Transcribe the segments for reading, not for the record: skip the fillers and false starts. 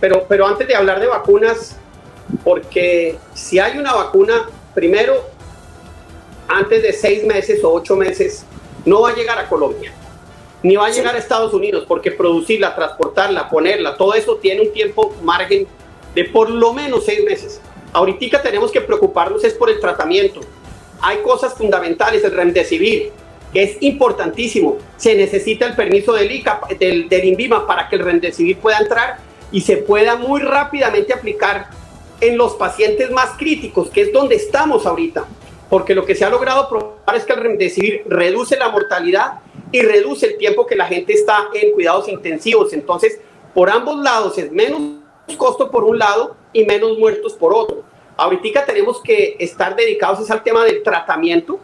Pero antes de hablar de vacunas, porque si hay una vacuna, primero, antes de 6 meses o 8 meses, no va a llegar a Colombia, ni va a llegar a Estados Unidos, porque producirla, transportarla, ponerla, todo eso tiene un tiempo, margen de por lo menos 6 meses. Ahorita tenemos que preocuparnos es por el tratamiento. Hay cosas fundamentales, el Remdesivir, que es importantísimo. Se necesita el permiso del ICA, del INVIMA, para que el Remdesivir pueda entrar y se pueda muy rápidamente aplicar en los pacientes más críticos, que es donde estamos ahorita. Porque lo que se ha logrado probar es que el Remdesivir reduce la mortalidad y reduce el tiempo que la gente está en cuidados intensivos. Entonces, por ambos lados es menos costo por un lado y menos muertos por otro. Ahorita tenemos que estar dedicados al tema del tratamiento.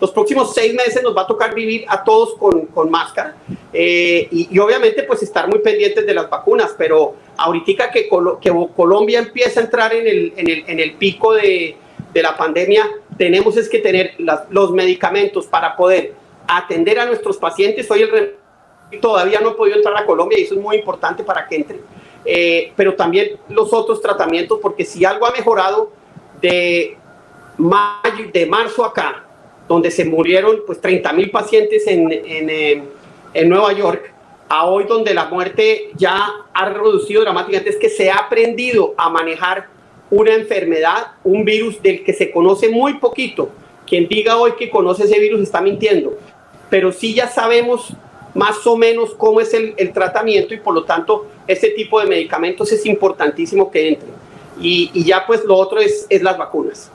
Los próximos 6 meses nos va a tocar vivir a todos con máscara y obviamente pues estar muy pendientes de las vacunas, pero ahorita que Colombia empieza a entrar en el pico de la pandemia, tenemos es que tener los medicamentos para poder atender a nuestros pacientes. Hoy el Remdesivir todavía no ha podido entrar a Colombia y eso es muy importante para que entre, pero también los otros tratamientos, porque si algo ha mejorado de marzo acá, donde se murieron pues 30.000 pacientes en Nueva York, a hoy donde la muerte ya ha reducido dramáticamente, es que se ha aprendido a manejar una enfermedad, un virus del que se conoce muy poquito. Quien diga hoy que conoce ese virus está mintiendo, pero sí ya sabemos más o menos cómo es el tratamiento y por lo tanto este tipo de medicamentos es importantísimo que entren. Y ya pues lo otro es las vacunas.